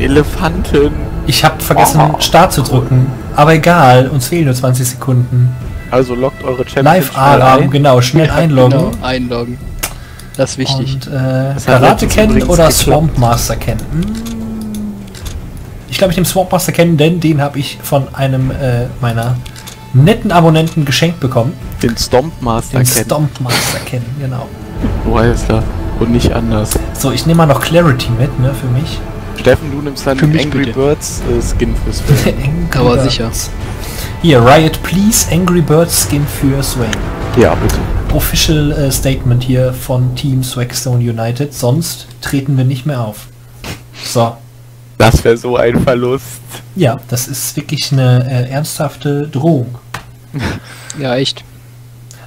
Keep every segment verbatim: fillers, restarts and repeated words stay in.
Elefanten. Ich habe vergessen, oh. Start zu drücken. Aber egal, uns fehlen nur zwanzig Sekunden. Also loggt eure Champions Live-Alarm, genau, schnell einloggen. Genau, einloggen. Das ist wichtig. Und, äh, das Karate kennen oder Swamp Master kennen? Ich glaube, ich nehme Swamp Master kennen, denn den habe ich von einem äh, meiner netten Abonnenten geschenkt bekommen. Den Swamp Master kennen. Den Swamp Master kennen, genau. So heißt er. Und nicht anders. So, ich nehme mal noch Clarity mit, ne, für mich. Steffen, du nimmst dann Angry Birds äh, Skin fürs Swain. Aber sicher. Hier, Riot Please, Angry Birds Skin für Swain. Ja, bitte. Official äh, Statement hier von Team Swagstone United, sonst treten wir nicht mehr auf. So. Das wäre so ein Verlust. Ja, das ist wirklich eine äh, ernsthafte Drohung. Ja, echt.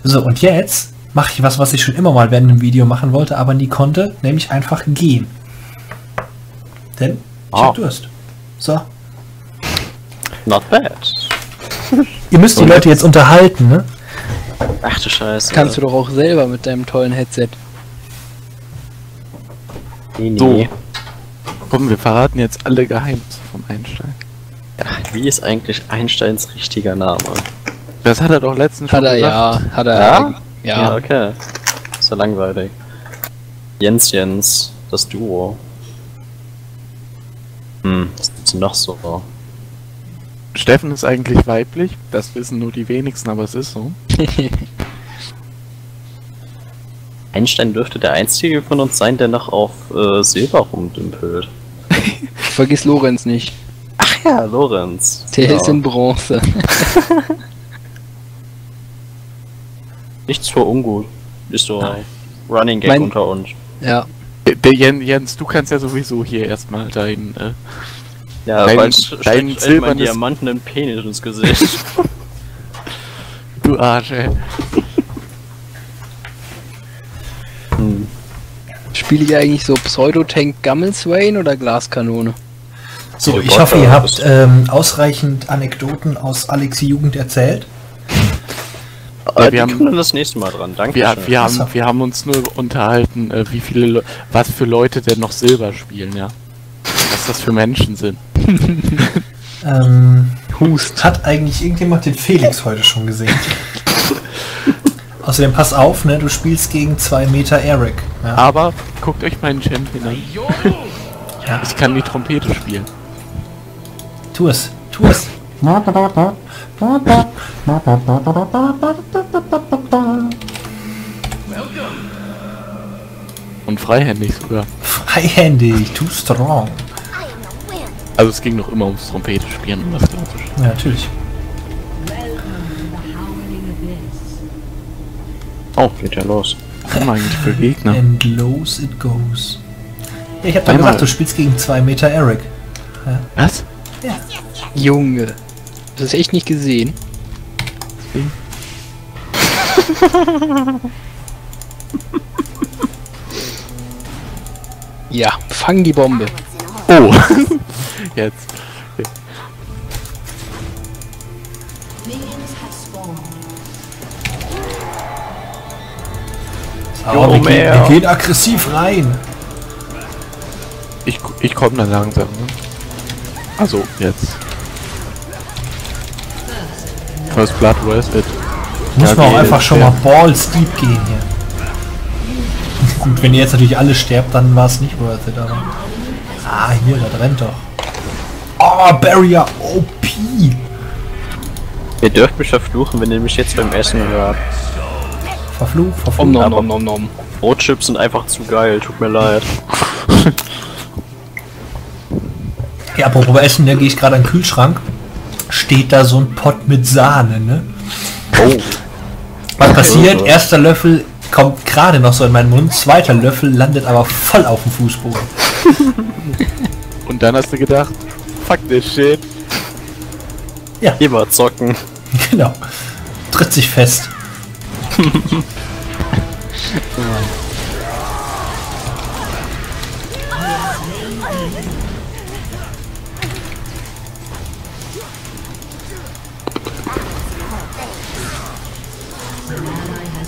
So, und jetzt mache ich was, was ich schon immer mal während dem Video machen wollte, aber nie konnte, nämlich einfach gehen. Denn ich oh. hab Durst. So. Not bad. Ihr müsst die Leute jetzt unterhalten, ne? Ach du Scheiße. Kannst du doch auch selber mit deinem tollen Headset. Nee, nee. So. Komm, wir verraten jetzt alle Geheimnisse vom Einstein. Ach, wie ist eigentlich Einsteins richtiger Name? Das hat er doch letztens schon gesagt. Hat er, ja. Hat er, ja? Ja. Ja, okay. Ist ja langweilig. Jens, Jens. Das Duo. Hm, was gibt's noch so? Steffen ist eigentlich weiblich, das wissen nur die wenigsten, aber es ist so. Einstein dürfte der einzige von uns sein, der noch auf äh, Silber rumdümpelt. Vergiss Lorenz nicht. Ach ja, Lorenz. Der genau. ist in Bronze. Nichts für ungut. Ist so ein Running Gag mein... unter uns. Ja. Der Jens, Jens, du kannst ja sowieso hier erstmal dein... Äh, ja, dein silbernen Diamanten im Penis ins Gesicht. Du Arsch, ey. Hm. Spiele ich eigentlich so Pseudo-Tank Gammelswain oder Glaskanone? So, ich hoffe, ihr habt ähm, ausreichend Anekdoten aus Alex' Jugend erzählt. Ja, wir haben dann das nächste Mal dran, danke. Wir, wir, haben, wir haben uns nur unterhalten, wie viele, Le was für Leute denn noch Silber spielen, ja. Was das für Menschen sind. ähm, Hust. Hat eigentlich irgendjemand den Felix heute schon gesehen? Außerdem pass auf, ne, du spielst gegen zwei Meter Eric. Ja. Aber guckt euch meinen Champion an. Ja. Ich kann die Trompete spielen. Tu es, tu es. Und freihändig sogar. Freihändig, too strong. Also es ging noch immer ums Trompete spielen, um das klassisch. Ja, natürlich. Oh, geht ja los. Was haben wir eigentlich für Gegner? And los it goes. Ja, ich hab doch gesagt, du spielst gegen zwei Meter Eric. Ja. Was? Ja. Junge. Das ist echt nicht gesehen. Ja, fang die Bombe. Oh. Jetzt. So, wir, gehen, wir gehen aggressiv rein. Ich, ich komme da langsam. Ne? Also, jetzt. First Blood, where's it? Muss man auch einfach schon mal balls deep gehen hier. Gut, wenn ihr jetzt natürlich alle sterbt, dann war es nicht worth it, aber... Ah, hier, da brennt doch. Oh, Barrier O P! Ihr dürft mich verfluchen, wenn ihr mich jetzt beim Essen hört. Verflucht, verflucht. Nom, nom, nom, nom. Brotchips sind einfach zu geil, tut mir leid. Ja, apropos Essen, da gehe ich gerade an den Kühlschrank. Steht da so ein Pott mit Sahne, ne? Oh. Was passiert? Erster Löffel kommt gerade noch so in meinen Mund, zweiter Löffel landet aber voll auf dem Fußboden. Und dann hast du gedacht, fuck this shit. Ja. Immer zocken. Genau. Tritt sich fest.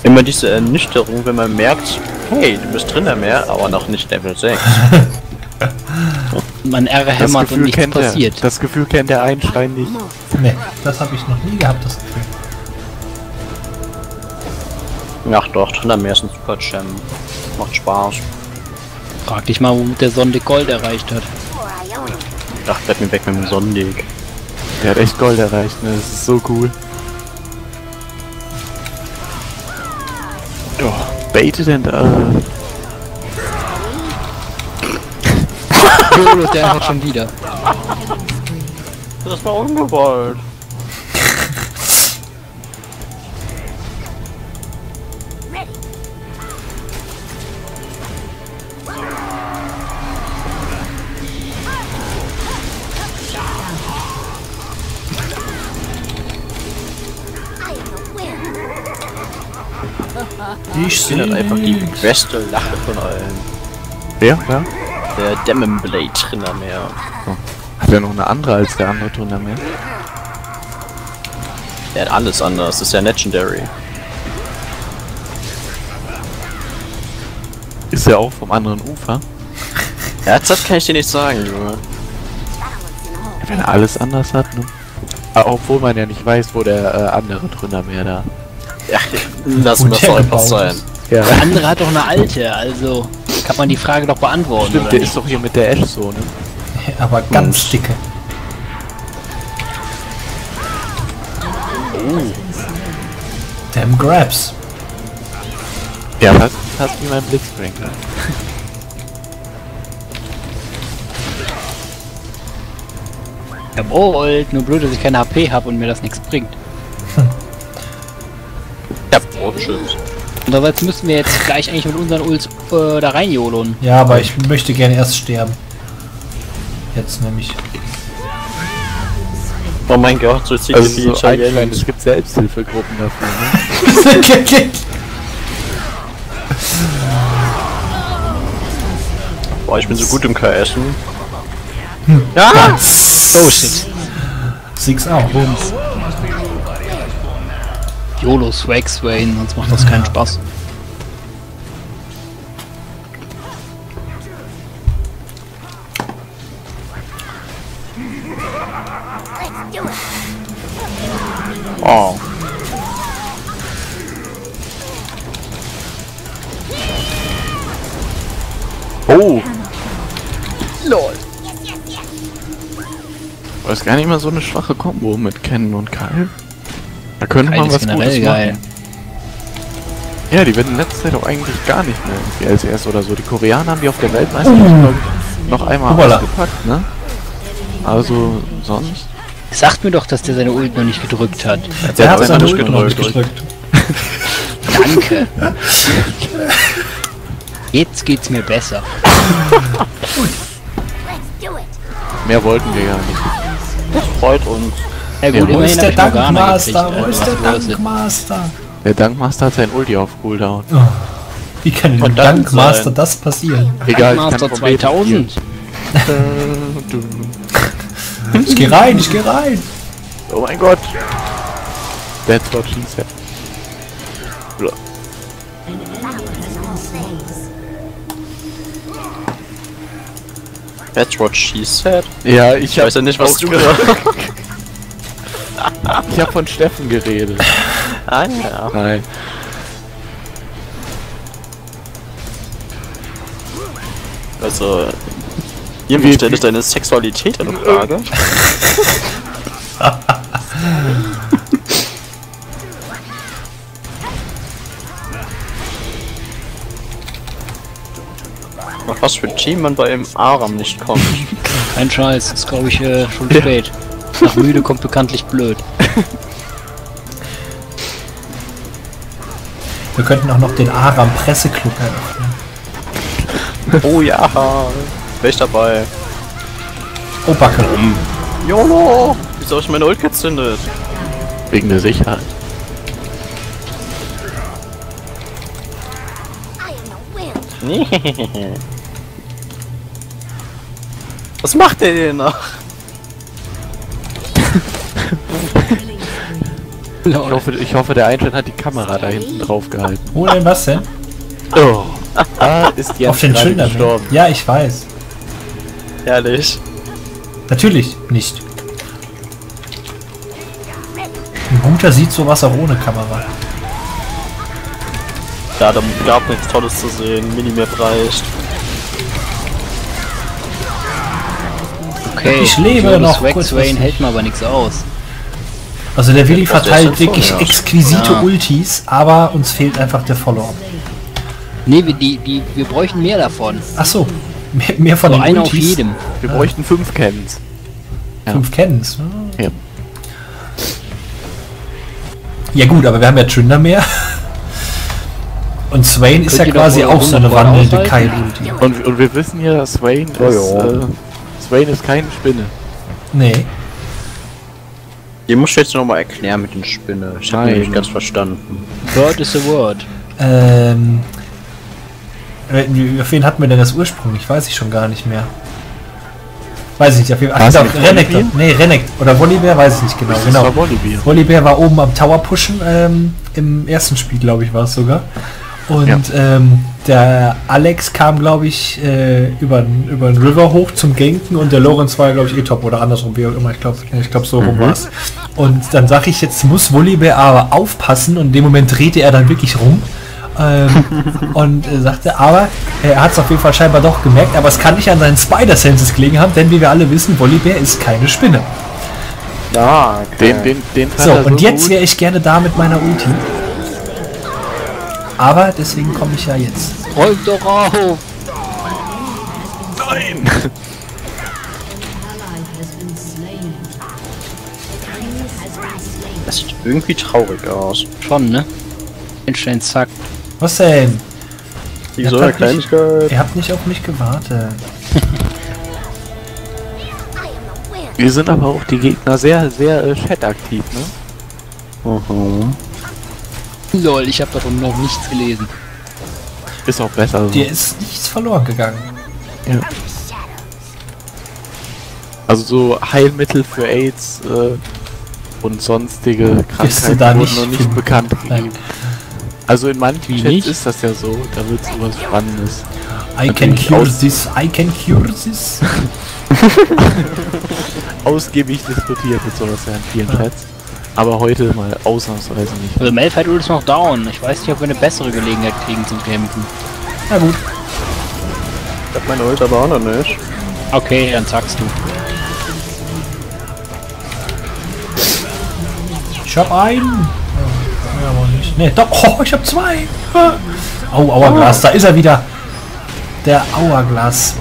Immer diese Ernüchterung, wenn man merkt, hey, du bist Tryndamere, aber noch nicht Level sechs. man R hämmert und nichts passiert. Das Gefühl kennt der Einstein nicht. Nee, das habe ich noch nie gehabt, das Gefühl. Ach doch, Tryndamere ist ein Super-Champ. Macht Spaß. Frag dich mal, womit der Sondig Gold erreicht hat. Ach, bleib mir weg mit dem Sondig. Der hat echt Gold erreicht, ne? Das ist so cool. Oh, baited and uh... Jolos, der hat schon wieder. Das war ungewollt. Ich sehe einfach die beste Lache von allen. Wer? Ja? Der Demon Blade Tryndamere. Oh. Hat er noch eine andere als der andere Tryndamere? Der hat alles anders, das ist ja Legendary. Ist er auch vom anderen Ufer? Ernsthaft kann ich dir nicht sagen, Junge. Wenn er alles anders hat, ne? Obwohl man ja nicht weiß, wo der äh, andere Tryndamere da. Ja, lassen wir es doch einfach sein. Ja. Der andere hat doch eine alte, also kann man die Frage doch beantworten. Stimmt, der nicht? Ist doch hier mit der Ash so, ne? Aber ganz dicke. Oh. Damn Grabs. Ja, was? Hast du meinen Blitzsprinkler? Jawohl, nur blöd, dass ich keine H P habe und mir das nichts bringt. Andererseits müssen wir jetzt gleich eigentlich mit unseren Ults äh, da rein jolon. Ja, aber ich möchte gerne erst sterben. Jetzt nämlich. Oh mein Gott, so ist die also so ein, es gibt Selbsthilfegruppen dafür, ne? Boah, ich bin so gut im K S. Hm. Ah! Oh shit. Six auch. Bums. YOLO Swag Swain, sonst macht das keinen Spaß. Oh. Oh. Lol. Das ist gar nicht mal so eine schwache Kombo mit Kennen und Kyle. Da könnte man was Gutes machen. Ja, die werden in letzter Zeit auch eigentlich gar nicht mehr irgendwie L C S oder so. Die Koreaner haben die auf der Weltmeisterschaft, glaube ich, noch einmal ausgepackt, ne? Also, sonst? Sagt mir doch, dass der seine Ult noch nicht gedrückt hat. Der hat seine Ult noch nicht gedrückt. Danke. Jetzt geht's mir besser. Mehr wollten wir ja nicht. Das freut uns. Ja, gut, ja, wo ist der Dankmaster? Wo ist der Dankmaster? Der Dankmaster hat sein Ulti auf Cooldown. Oh, wie kann dem Dankmaster das passieren? Egal, Dankmaster zweitausend. Ich geh rein, ich geh rein. Oh mein Gott. That's what she said. That's what she said? Ja, ich, ich weiß ja nicht, was du gehört hast. Ich hab von Steffen geredet. Ah ja. Nein. Also, irgendwie stelle ich deine Sexualität in Frage. Nach was für ein Team man bei dem Aram nicht kommt. Kein Scheiß, ist glaube ich äh, schon ja. Spät. Nach müde kommt bekanntlich blöd. Wir könnten auch noch den Aram Presseclub eröffnen. Oh ja, wäre ich dabei. Oh Backe. YOLO! Wieso habe ich meine Ult gezündet? Wegen der Sicherheit. Was macht der denn noch? Ich hoffe, ich hoffe, der Einstein hat die Kamera da hinten drauf gehalten. Wo denn was denn? Oh, da ist Jens auf den Schultern gestorben. Ja, ich weiß. Ehrlich? Natürlich nicht. Ein guter sieht sowas auch ohne Kamera. Ja, da gab nichts Tolles zu sehen. Minimap reicht. Okay, ich lebe noch. Swain hält mir aber nichts aus. Also der Willi verteilt wirklich exquisite Ultis, aber uns fehlt einfach der Follow-up. Nee, die, die, wir bräuchten mehr davon. Ach so, mehr, mehr von so den Ultis. Auf jedem. Wir ja. bräuchten fünf Cans. Ja. Fünf Cans? Ja. Ja gut, aber wir haben ja Tryndamere. Und Swain ist ja quasi auch so eine wandelnde Kai-Ulti. Und, und wir wissen ja, Swain ist, äh, Swain ist keine Spinne. Nee. Ihr musst jetzt nochmal erklären mit den Spinnen. Ich habe nicht ganz verstanden. Word is a word. Ähm... Auf wen hatten wir denn das Ursprung? Ich weiß ich schon gar nicht mehr. Weiß ich nicht, auf jeden Fall. Ach, Renekton. Nee, Renekton. Oder Volibear, weiß ich nicht genau. Das genau. War Volibear. Volibear war oben am Tower pushen, ähm, im ersten Spiel, glaube ich, war es sogar. Und ja. ähm, der Alex kam, glaube ich, äh, über, über den River hoch zum Ganken und der Lorenz war, glaube ich, eh top oder andersrum, wie auch immer. Ich glaube, ich glaub, so mhm. rum war es. Und dann sage ich, jetzt muss Volibear aber aufpassen und in dem Moment drehte er dann wirklich rum. ähm, und äh, sagte, aber er hat es auf jeden Fall scheinbar doch gemerkt, aber es kann nicht an seinen Spider-Senses gelegen haben, denn wie wir alle wissen, Volibear ist keine Spinne. Ja, okay. den, den, den So, und so jetzt wäre ich gerne da mit meiner Ulti. Aber deswegen komme ich ja jetzt. Räum doch auf! Nein! Das sieht irgendwie traurig aus. Schon, ne? Einstein sagt. Was denn? Ihr habt, nicht, ihr habt nicht auf mich gewartet. Wir sind aber auch die Gegner sehr, sehr äh, chataktiv, ne? Uh-huh. Lol, ich habe davon noch nichts gelesen. Ist auch besser so. Dir ist nichts verloren gegangen. Ja. Also so Heilmittel für AIDS äh, und sonstige Krankheiten da nicht wurden noch nicht bekannt. Also in manchen Chats ist das ja so, da wird sowas Spannendes. I can cure this, I can cure this. Ausgiebig diskutiert wird sowas ja in vielen ja. Chats. Aber heute mal ausnahmsweise nicht. Also Malphite ist noch down. Ich weiß nicht, ob wir eine bessere Gelegenheit kriegen zum Kämpfen. Na gut. Ich hab meine Ult aber auch noch nicht. Okay, dann sagst du. Ich hab einen. Ja, aber nicht. Nee, doch, oh, ich hab zwei. Au, Auerglas, da ist er wieder. Der Auerglas.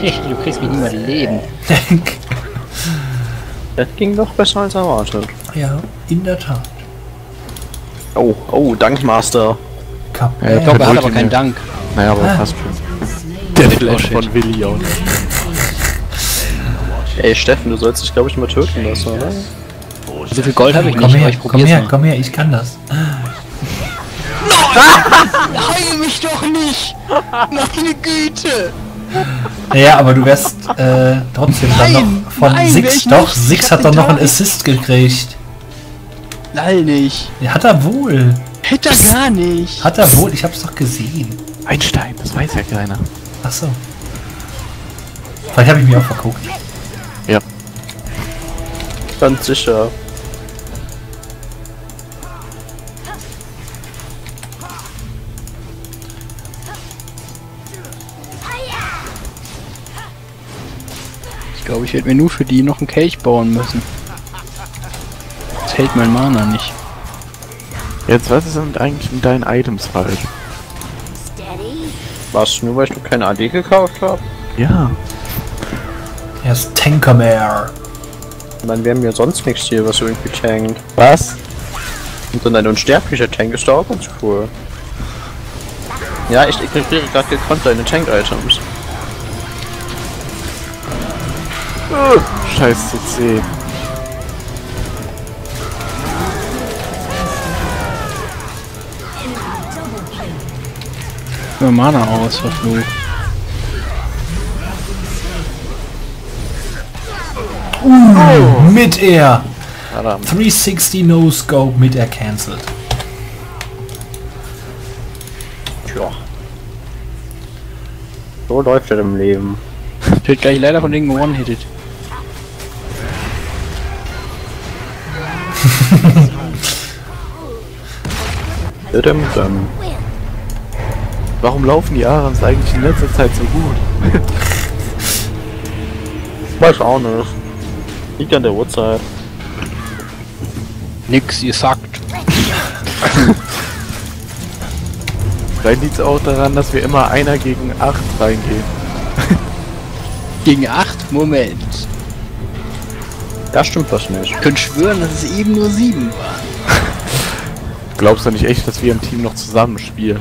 Du kriegst mich niemals leben. Das ging doch besser als erwartet. Ja, in der Tat. Oh, oh, Dank Master. Kap ja, ich glaube, er hat aber keinen Dank. Naja, aber ah. fast schon. Der Flash von Willi auch. Ey, Steffen, du sollst dich, glaube ich, mal töten lassen, oder? So viel Gold habe ich nicht, komm her, aber ich probier's komm her, mal. Komm her, ich kann das. Nein! Heil mich doch nicht! Meine Güte! Naja, aber du wärst äh, trotzdem nein, dann noch von nein, Six doch. Nicht. Six hat dann noch einen Assist gekriegt. Nein, nicht. Ja, hat er wohl. Hätte er gar nicht. Hat er wohl, ich hab's doch gesehen. Einstein, das weiß ja keiner. Ach so. Vielleicht habe ich mich auch verguckt. Ja. Ganz sicher. Ich glaube, ich werde mir nur für die noch einen Kelch bauen müssen. Das hält mein Mana nicht. Jetzt, was ist denn eigentlich mit deinen Items falsch? Was, nur weil ich noch keine A D gekauft habe? Ja. Er ist Tankermare. Dann wären wir sonst nichts hier, was irgendwie tankt. Was? Und dann ein unsterblicher Tank ist doch auch ganz cool. Ja, ich ignoriere gerade gekonnt deine Tank-Items. Oh, scheiß C C. Für Mana aus, verflucht. Uh, oh. Mit Air. dreihundertsechzig No Scope mit Air cancelled. Tja. So läuft das im Leben. Ich werde gleich leider von denen one-hitted. Warum laufen die Arans eigentlich in letzter Zeit so gut? Weiß auch nicht. Liegt an der Uhrzeit. Nix, ihr sagt. Vielleicht liegt es auch daran, dass wir immer einer gegen acht reingehen. Gegen acht? Moment. Da stimmt was nicht. Ich könnte schwören, dass es eben nur sieben war. Glaubst du nicht echt, dass wir im Team noch zusammen spielen?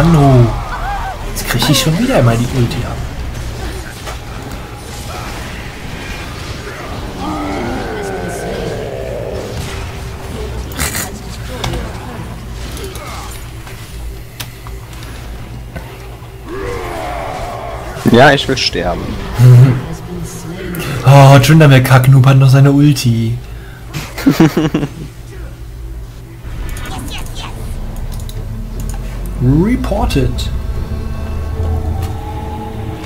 Oh Mann, jetzt kriege ich schon wieder mal die Ulti ab. Ja, ich will sterben. Oh, Tryndamere Kacknoob hat noch seine Ulti. Reported.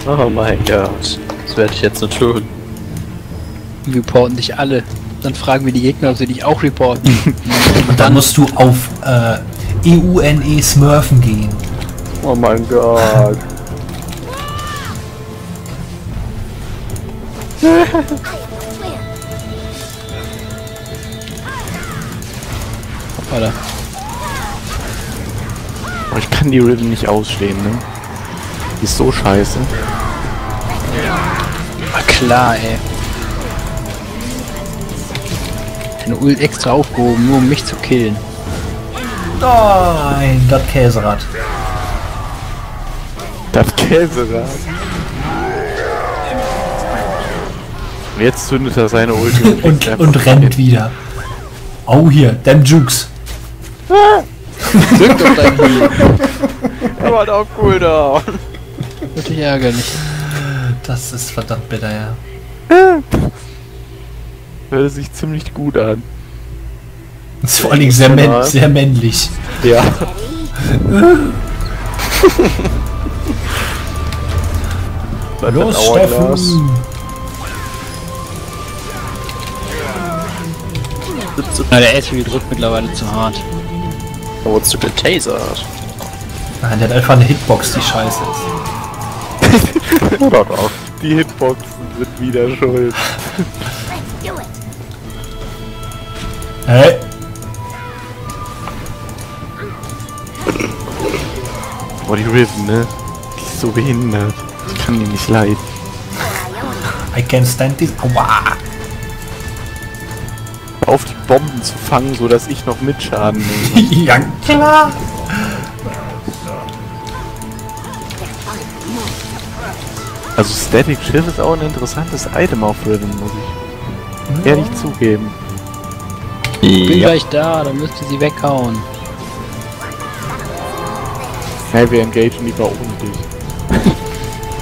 Oh mein Gott, das werde ich jetzt nicht tun. Wir reporten dich alle. Dann fragen wir die Gegner, ob sie dich auch reporten. Und dann, dann musst du auf äh, E U N E Smurfen gehen. Oh mein Gott. Hoppala. Ich kann die Riven nicht ausstehen, ne? Die ist so scheiße. Na klar, ey. Eine Ult extra aufgehoben, nur um mich zu killen. Nein, das Käserad. Das Käserad. Und jetzt zündet er seine Ulti. und, und, und rennt wieder. Oh hier, dem Jukes. Drück doch dein Bier. Er war doch cool da. Wirklich ärgerlich. Das ist verdammt bitter, ja. Hört sich ziemlich gut an. Ist vor allen Dingen sehr, männ sehr männlich. Ja. Los, Steffen! Na, der L T V drückt mittlerweile zu hart. Da wurdest du getasert. Nein, der hat einfach eine Hitbox, die scheiße ist. Hört auf. Die Hitboxen sind wieder schuld. Hey! Oh, die Riven, ne? Die ist so behindert. Ich kann die nicht leiden. I can't stand this. Aua! Auf die Bomben zu fangen, so dass ich noch mitschaden nehme. Ja, klar! Also Static Shift ist auch ein interessantes Item auf Riven, muss ich ehrlich ja. zugeben. Ich bin ja. gleich da, dann müsst ihr sie weghauen. Hey, wir engagen lieber ohne dich.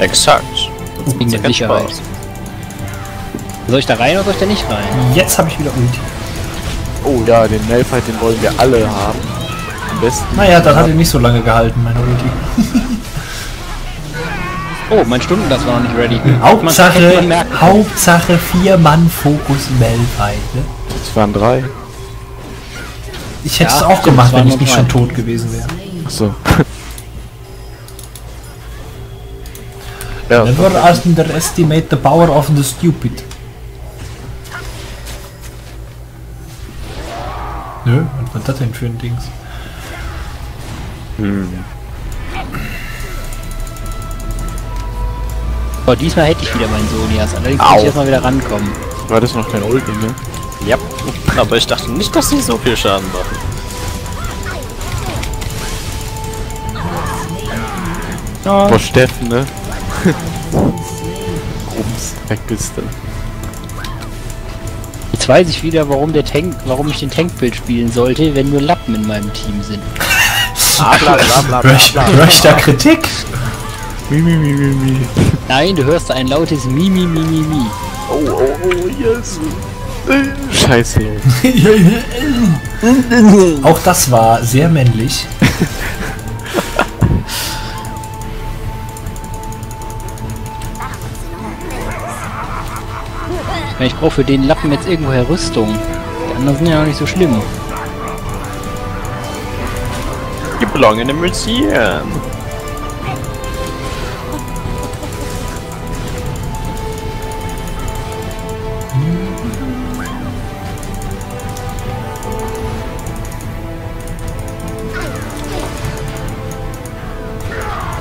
Exakt. Das ging der Sicherheit. Soll ich da rein oder soll ich da nicht rein? Jetzt habe ich wieder Ulti. Oh ja, den Malphite, den wollen wir alle haben. Am besten. Naja, dann hat er nicht so lange gehalten, meine Ulti. Oh, mein Stundenglas war noch nicht ready. Hauptsache, Hauptsache vier Mann Fokus Malphite, ne? Das waren drei. Ich hätte es ja, auch gemacht, wenn ich nicht schon tot gewesen wäre. Achso. Ja, never underestimate the power of the stupid. Nö, was war das denn für ein Dings? Hm. Aber diesmal hätte ich wieder meinen Sonias, allerdings muss ich erstmal wieder rankommen. War das noch kein Ulti, ne? Ja, aber ich dachte nicht, dass sie so viel Schaden machen. Oh. Boah, Steffen, ne? Rums, vergiss das. Jetzt weiß ich wieder, warum der Tank, warum ich den Tankbild spielen sollte, wenn nur Lappen in meinem Team sind. Ah, bla, bla, bla, bla, bla, bla. Röchter Kritik? Mimi, mi, mi, mi. Nein, du hörst ein lautes Mimi, mi, mi, mi. Oh, oh, oh, yes. Scheiße. Auch das war sehr männlich. Ich brauche für den Lappen jetzt irgendwoher Rüstung. Die anderen sind ja auch nicht so schlimm. You belong in a museum.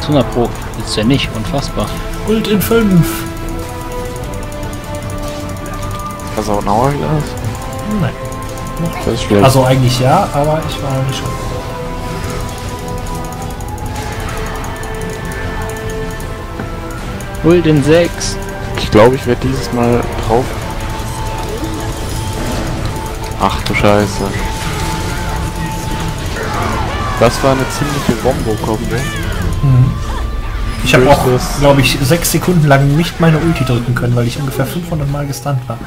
hundert Pro ist ja nicht unfassbar. Ult in fünf. Also auch ein Hourglass? Nein. Das ist schlecht. Also eigentlich ja, aber ich war noch nicht schon. Ult in sechs. Ich glaube, ich werde dieses Mal drauf. Ach du Scheiße. Das war eine ziemliche Bombo-Kombo. Hm. Ich habe auch, glaube ich, sechs Sekunden lang nicht meine Ulti drücken können, weil ich ungefähr fünfhundert Mal gestunt war.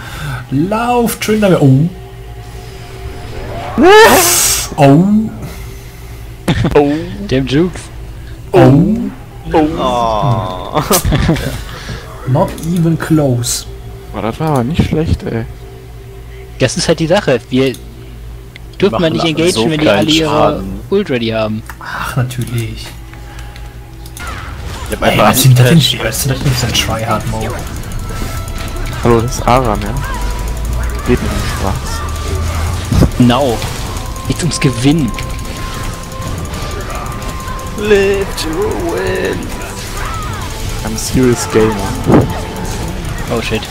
Lauf, Tryndamere. Oh. Oh. Oh. Damn Jukes. Oh. Oh. Oh. Not even close. Oh, das war aber nicht schlecht, ey. Das ist halt die Sache. Wir dürfen mal nicht engagen, so wenn die alle ihre Ult ready haben. Ach, natürlich. Ich hab einfach Ey, was hinter den Sch das ist nicht sein Tryhard-Mode. Hallo, das ist Aram, ja? Geht nicht um Spaß. Genau. Geht ums Gewinnen. Live to win. I'm a serious gamer. Oh shit.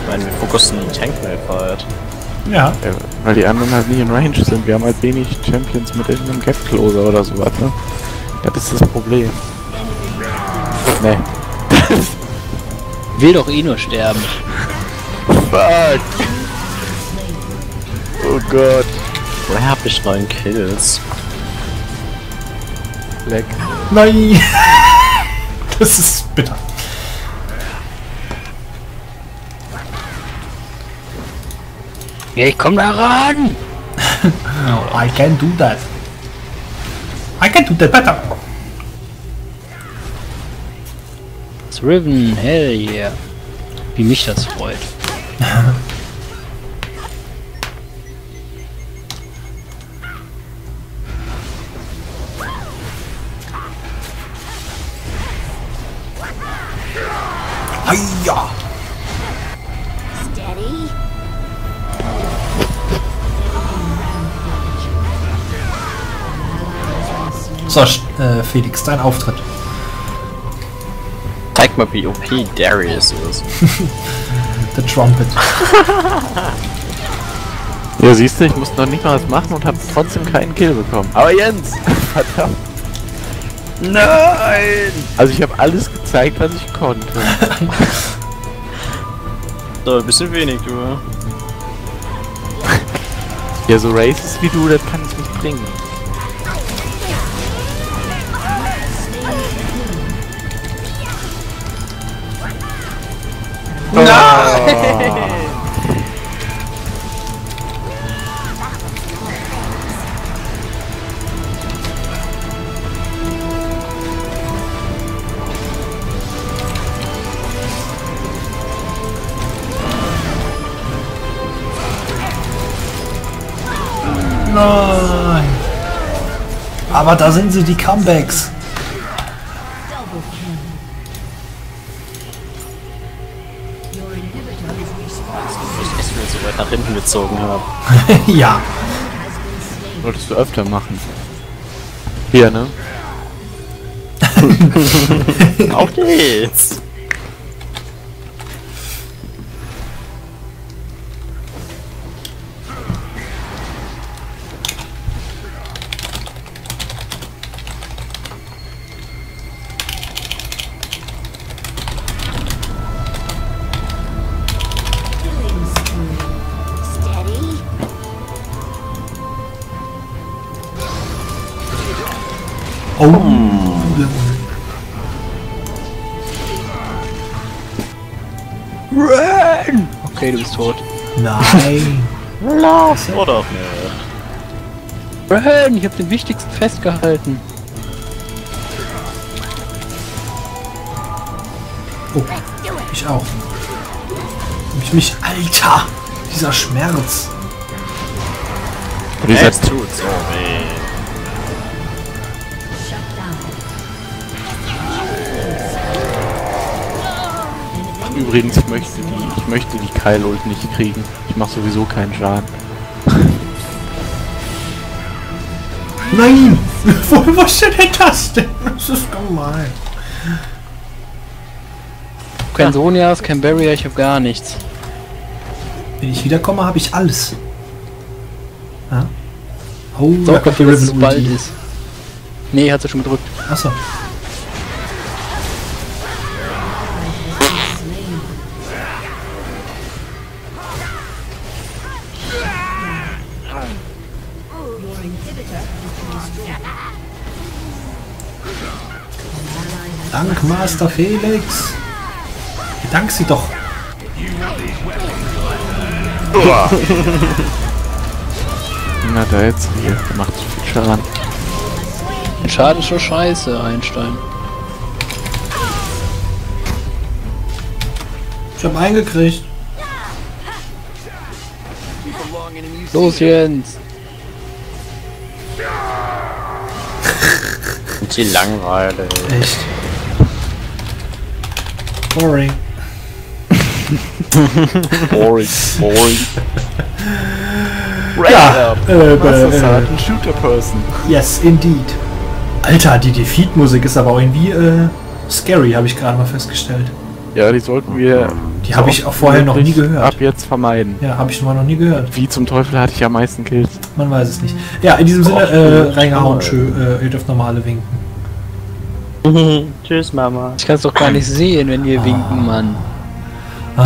Ich meine, wir fokussen den Tank-Malphite. Ja. Weil die anderen halt nicht in Range sind. Wir haben halt wenig Champions mit irgendeinem Gap-Closer oder sowas, ne? Das ist das Problem. Ne. Will doch eh nur sterben. Fuck! Oh Gott. Woher hab ich neun Kills? Leck. Nein! Das ist bitter. Ich komm da ran! No, I can do that. I can do that better. It's Riven, hell yeah. Wie mich das freut. Heia! So, äh, Felix, dein Auftritt. Zeig mal, wie O P Darius ist. The Trumpet. Ja, siehst du, ich musste noch nicht mal was machen und habe trotzdem keinen Kill bekommen. Aber Jens! Verdammt! Nein! Also ich habe alles gezeigt, was ich konnte. So, ein bisschen wenig, du. Ja, so Races wie du, das kann ich nicht bringen. Oh. Nein! Nein! Aber da sind sie, die Comebacks! Nach hinten gezogen habe. Ja. Wolltest du öfter machen. Hier, ne? Auf geht's! Oh. Run! Okay, du bist tot. Nein. Lass! Oder auch nicht. Run! Ich hab den wichtigsten festgehalten. Oh, ich auch. Ich mich, Alter! Dieser Schmerz! Dieser tut's so weh. Übrigens, ich möchte die, ich möchte die Keil-Ult nicht kriegen. Ich mache sowieso keinen Schaden. Nein! Wo ist denn die Taste? Das ist gemein. Kein Sonias, kein Barrier, ich habe gar nichts. Wenn ich wiederkomme, habe ich alles. Ja? Oh, so, da kommt die Riven, dass bald ist. Nee, hat sie schon gedrückt. Achso. Dank, Master Felix. Dank sie doch. Na, da jetzt hier. Macht viel Schaden. Den Schaden ist schon scheiße, Einstein. Ich hab eingekriegt. Los, Jens. Die Langweile. Echt. Boring. Boring, boring. Ja, up. äh, Master äh, Shooter Person. Yes, indeed. Alter, die Defeat-Musik ist aber auch irgendwie äh, scary, habe ich gerade mal festgestellt. Ja, die sollten wir... Die so habe ich auch vorher noch nie gehört. Ab jetzt vermeiden. Ja, habe ich schon mal noch nie gehört. Wie zum Teufel hatte ich am meisten Kills? Man weiß es nicht. Ja, in diesem Sinne, äh, reingehauen, schön, äh, ihr dürft normale winken. Tschüss, Mama. Ich kann es doch gar nicht sehen, wenn wir ah. winken, Mann. Ah.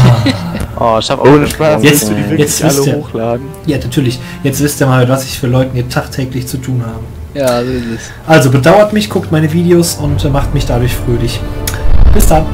Oh, ich hab auch ohne Spaß. Jetzt willst du die wirklich alle ihr, hochladen? Ja, natürlich. Jetzt wisst ihr mal, was ich für Leuten hier tagtäglich zu tun habe. Ja, so ist es. Also bedauert mich, guckt meine Videos und macht mich dadurch fröhlich. Bis dann.